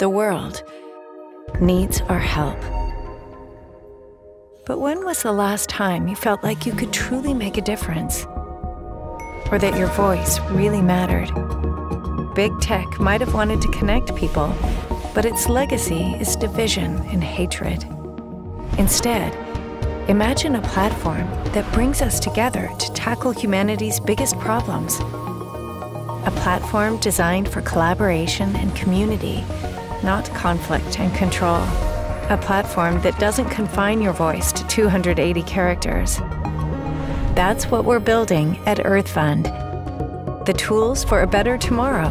the world, needs our help. But when was the last time you felt like you could truly make a difference? Or that your voice really mattered? Big tech might have wanted to connect people, but its legacy is division and hatred. Instead, imagine a platform that brings us together to tackle humanity's biggest problems. A platform designed for collaboration and community, not conflict and control. A platform that doesn't confine your voice to 280 characters. That's what we're building at EarthFund. The tools for a better tomorrow.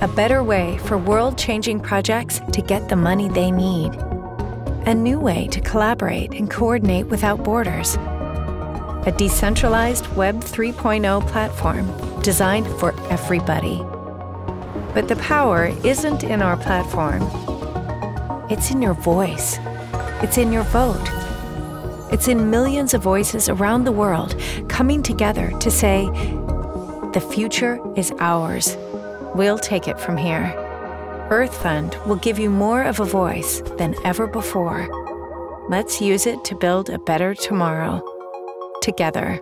A better way for world-changing projects to get the money they need. A new way to collaborate and coordinate without borders. A decentralized Web 3.0 platform designed for everybody. But the power isn't in our platform. It's in your voice. It's in your vote. It's in millions of voices around the world coming together to say, the future is ours. We'll take it from here. EarthFund will give you more of a voice than ever before. Let's use it to build a better tomorrow, together.